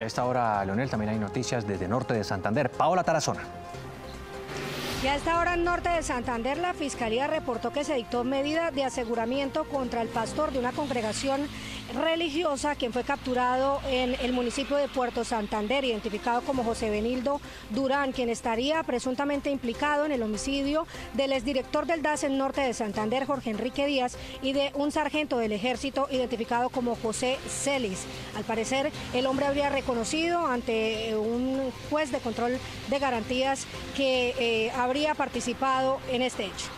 A esta hora, Leonel, también hay noticias desde Norte de Santander. Paola Tarazona. Ya a esta hora en Norte de Santander, la Fiscalía reportó que se dictó medida de aseguramiento contra el pastor de una congregación religiosa, quien fue capturado en el municipio de Puerto Santander, identificado como José Benildo Durán, quien estaría presuntamente implicado en el homicidio del exdirector del DAS en Norte de Santander, Jorge Enrique Díaz, y de un sargento del ejército identificado como José Celis. Al parecer, el hombre habría reconocido ante un juez de control de garantías que habría participado en este hecho.